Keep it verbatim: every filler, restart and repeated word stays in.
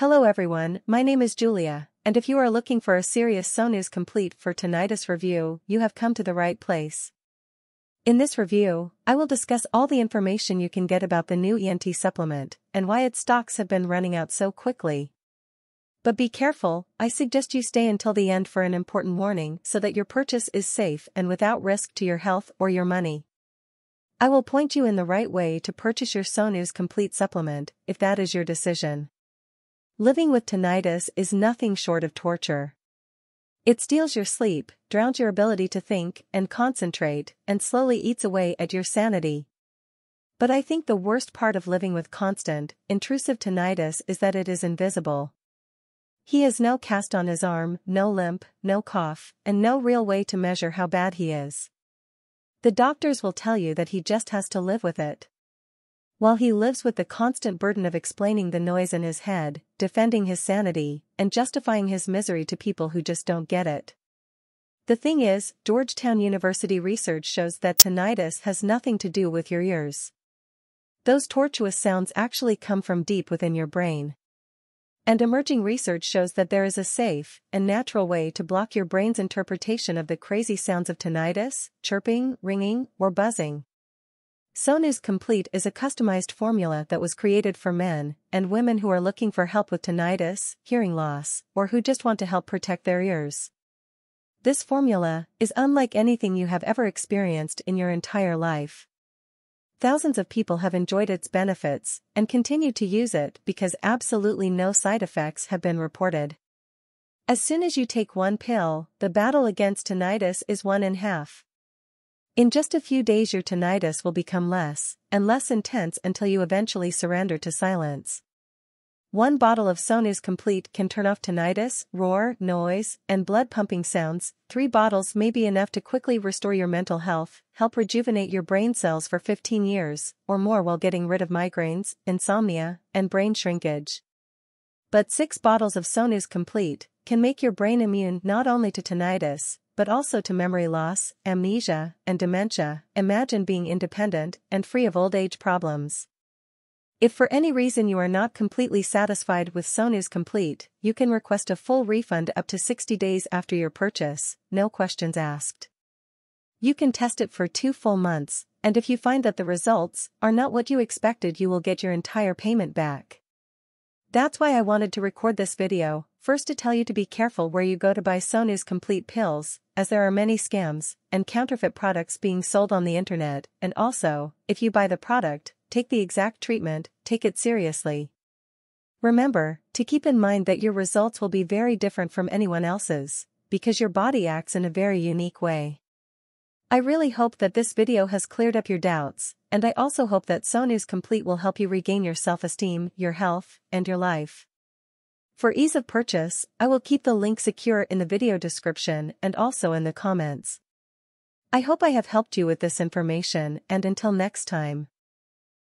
Hello everyone, my name is Julia, and if you are looking for a serious Sonus Complete for tinnitus review, you have come to the right place. In this review, I will discuss all the information you can get about the new E N T supplement, and why its stocks have been running out so quickly. But be careful, I suggest you stay until the end for an important warning so that your purchase is safe and without risk to your health or your money. I will point you in the right way to purchase your Sonus Complete supplement, if that is your decision. Living with tinnitus is nothing short of torture. It steals your sleep, drowns your ability to think and concentrate, and slowly eats away at your sanity. But I think the worst part of living with constant, intrusive tinnitus is that it is invisible. He has no cast on his arm, no limp, no cough, and no real way to measure how bad he is. The doctors will tell you that he just has to live with it. While he lives with the constant burden of explaining the noise in his head, defending his sanity, and justifying his misery to people who just don't get it. The thing is, Georgetown University research shows that tinnitus has nothing to do with your ears. Those tortuous sounds actually come from deep within your brain. And emerging research shows that there is a safe and natural way to block your brain's interpretation of the crazy sounds of tinnitus, chirping, ringing, or buzzing. Sonus Complete is a customized formula that was created for men and women who are looking for help with tinnitus, hearing loss, or who just want to help protect their ears. This formula is unlike anything you have ever experienced in your entire life. Thousands of people have enjoyed its benefits and continue to use it because absolutely no side effects have been reported. As soon as you take one pill, the battle against tinnitus is won in half. In just a few days your tinnitus will become less and less intense until you eventually surrender to silence. One bottle of Sonus Complete can turn off tinnitus, roar, noise, and blood pumping sounds. Three bottles may be enough to quickly restore your mental health, help rejuvenate your brain cells for fifteen years or more while getting rid of migraines, insomnia, and brain shrinkage. But six bottles of Sonus Complete can make your brain immune not only to tinnitus, but also to memory loss, amnesia, and dementia. Imagine being independent and free of old age problems. If for any reason you are not completely satisfied with Sonus Complete, you can request a full refund up to sixty days after your purchase, no questions asked. You can test it for two full months, and if you find that the results are not what you expected, you will get your entire payment back. That's why I wanted to record this video, first to tell you to be careful where you go to buy Sonus Complete pills, as there are many scams and counterfeit products being sold on the internet, and also, if you buy the product, take the exact treatment, take it seriously. Remember, to keep in mind that your results will be very different from anyone else's, because your body acts in a very unique way. I really hope that this video has cleared up your doubts, and I also hope that Sonus Complete will help you regain your self-esteem, your health, and your life. For ease of purchase, I will keep the link secure in the video description and also in the comments. I hope I have helped you with this information, and until next time.